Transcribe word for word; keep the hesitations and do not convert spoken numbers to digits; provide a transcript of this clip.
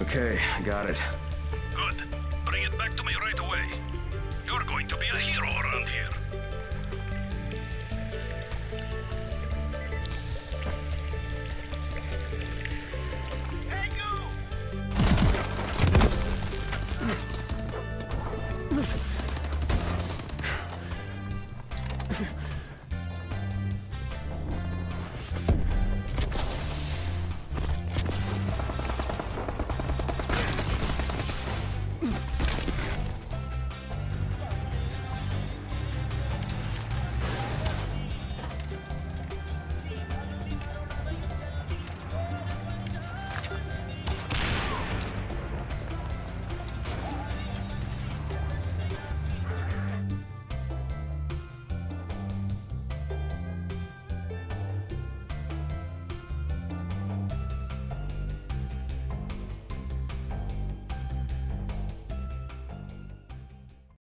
Okay, got it.